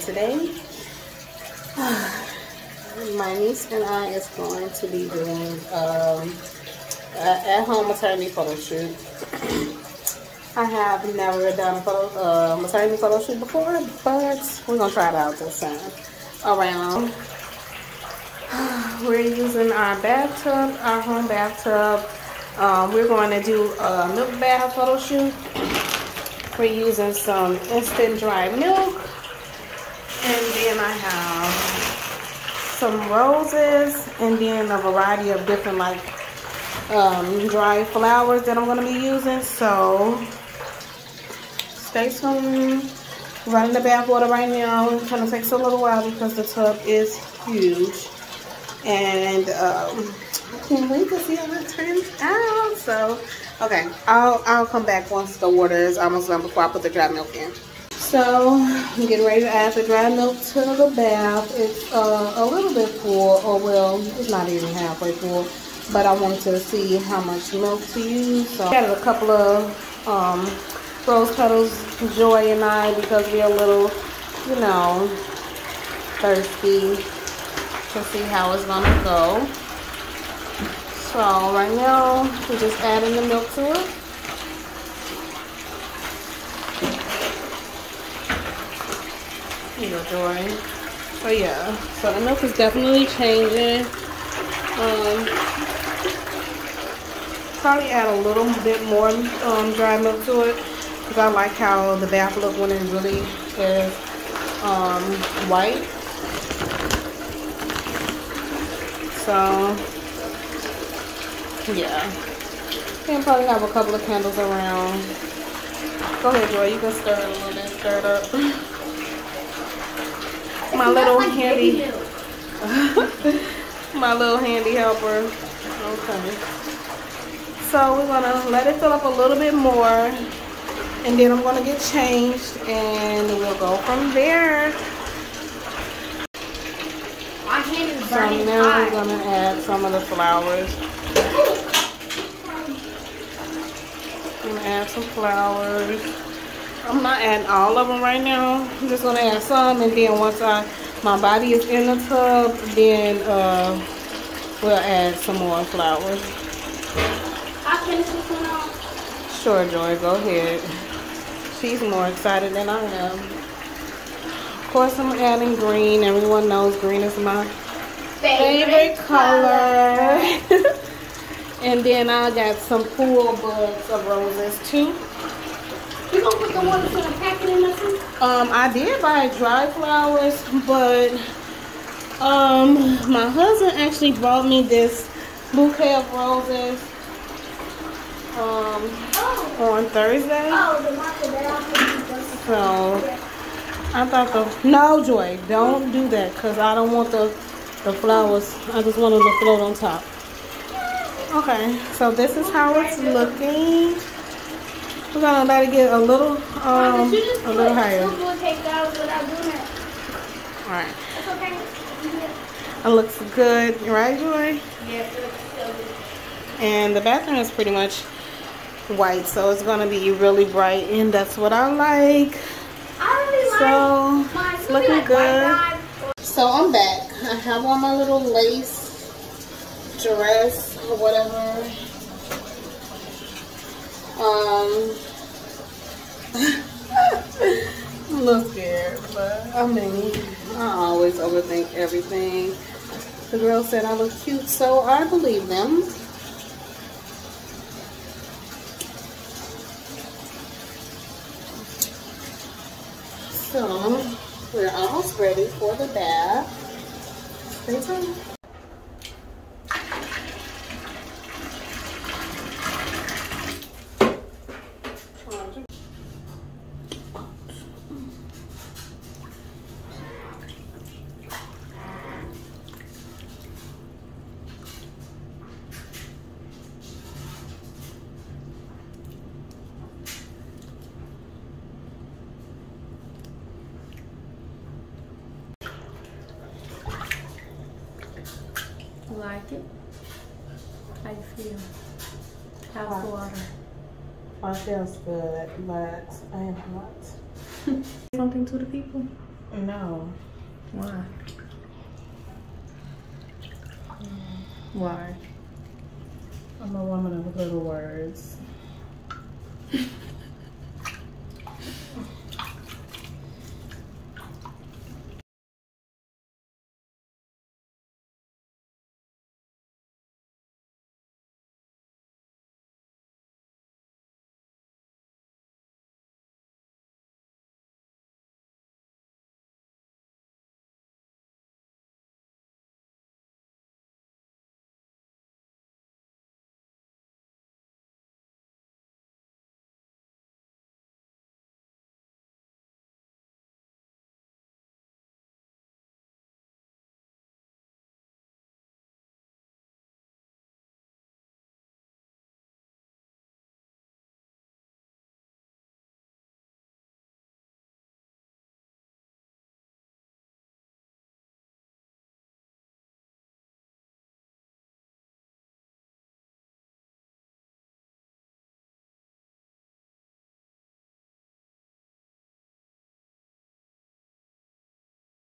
today my niece and I is going to be doing at-home maternity photo shoot. I have never done a maternity photo shoot before, but we're gonna try it out this time around. We're using our bathtub, our home bathtub. We're going to do a milk bath photo shoot. We're using some instant dry milk, and then I have some roses, and then a variety of different like dry flowers that I'm going to be using. So stay tuned. Running the bath water right now. It kind of takes a little while because the tub is huge, and I can't wait to see how it turns out. So okay, I'll come back once the water is almost done before I put the dry milk in. So I'm getting ready to add the dry milk to the bath. It's a little bit full, or well, it's not even halfway full, but I wanted to see how much milk to use. So I added a couple of rose petals, Joy and I, because we're a little, you know, thirsty. To see how it's gonna go. So right now we're just adding the milk to it. Here you go, Joy. So yeah, so the milk is definitely changing. Probably add a little bit more dry milk to it, because I like how the bath look when it really is white. So yeah, can probably have a couple of candles around. Go ahead, Joy, you can stir it a little bit, stir it up. My little handy helper. Okay. So we're gonna let it fill up a little bit more, and then I'm gonna get changed, and we'll go from there. So now I'm gonna add some of the flowers. I'm gonna add some flowers. I'm not adding all of them right now. I'm just gonna add some, and then once my body is in the tub, then we'll add some more flowers. I finish this one off. Sure, Joy, go ahead. She's more excited than I am. Of course, I'm adding green. Everyone knows green is my favorite color. And then I got some full buds of roses too. You gonna put the ones in the packet in the I did buy dry flowers, but my husband actually brought me this bouquet of roses on Thursday. Oh, the market that I so I thought the no, Joy, don't do that, because I don't want the flowers. I just want them to float on top. Okay, so this is how it's looking. We're gonna let it get a little higher. All right. It's okay. It looks good, right, Joy? Yes, it looks so good. And the bathroom is pretty much white, so it's gonna be really bright, and that's what I like. So looking good. So I'm back. I have on my little lace dress or whatever. I'm a little scared, but I mean, I always overthink everything. The girl said I look cute, so I believe them. So we're almost ready for the bath. Stay tuned. Like it? How you feel? How's the water? I feel good, but I am hot. something to the people? No. Why? Why? I'm a woman of little words.